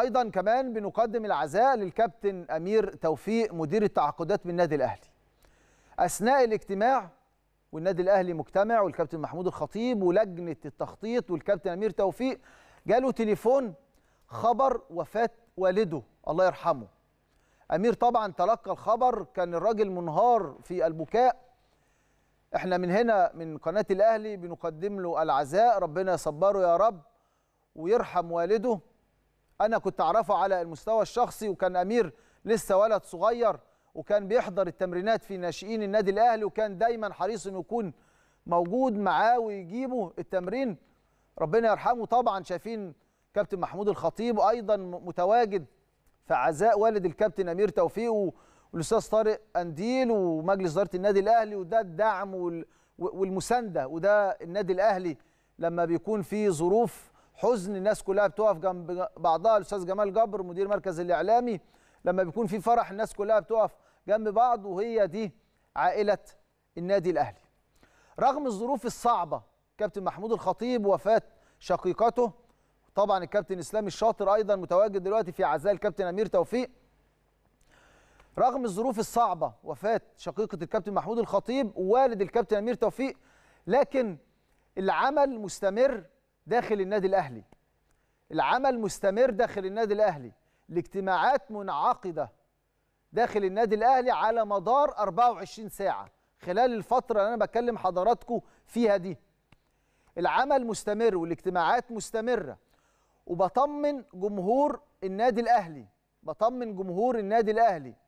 أيضا كمان بنقدم العزاء للكابتن أمير توفيق مدير التعاقدات من النادي الأهلي. أثناء الاجتماع والنادي الأهلي مجتمع والكابتن محمود الخطيب ولجنة التخطيط والكابتن أمير توفيق، جاله تليفون خبر وفاة والده الله يرحمه. أمير طبعا تلقى الخبر، كان الراجل منهار في البكاء. احنا من هنا من قناة الأهلي بنقدم له العزاء، ربنا يصبره يا رب ويرحم والده. أنا كنت أعرفه على المستوى الشخصي، وكان أمير لسه ولد صغير، وكان بيحضر التمرينات في ناشئين النادي الأهلي، وكان دايما حريص إنه يكون موجود معاه ويجيبه التمرين، ربنا يرحمه. طبعا شايفين كابتن محمود الخطيب أيضا متواجد في عزاء والد الكابتن أمير توفيق والأستاذ طارق قنديل ومجلس إدارة النادي الأهلي، وده الدعم والمساندة، وده النادي الأهلي لما بيكون في ظروف حزن الناس كلها بتقف جنب بعضها. الأستاذ جمال جبر مدير مركز الإعلامي، لما بيكون في فرح الناس كلها بتقف جنب بعض، وهي دي عائلة النادي الأهلي. رغم الظروف الصعبة كابتن محمود الخطيب وفاة شقيقته، طبعا الكابتن اسلام الشاطر أيضا متواجد دلوقتي في عزاء الكابتن أمير توفيق. رغم الظروف الصعبة وفاة شقيقة الكابتن محمود الخطيب ووالد الكابتن أمير توفيق، لكن العمل مستمر داخل النادي الأهلي. العمل مستمر داخل النادي الأهلي، الاجتماعات منعقدة داخل النادي الأهلي على مدار 24 ساعة خلال الفترة اللي أنا بكلم حضراتكم فيها دي. العمل مستمر والاجتماعات مستمرة، وبطمن جمهور النادي الأهلي، بطمن جمهور النادي الأهلي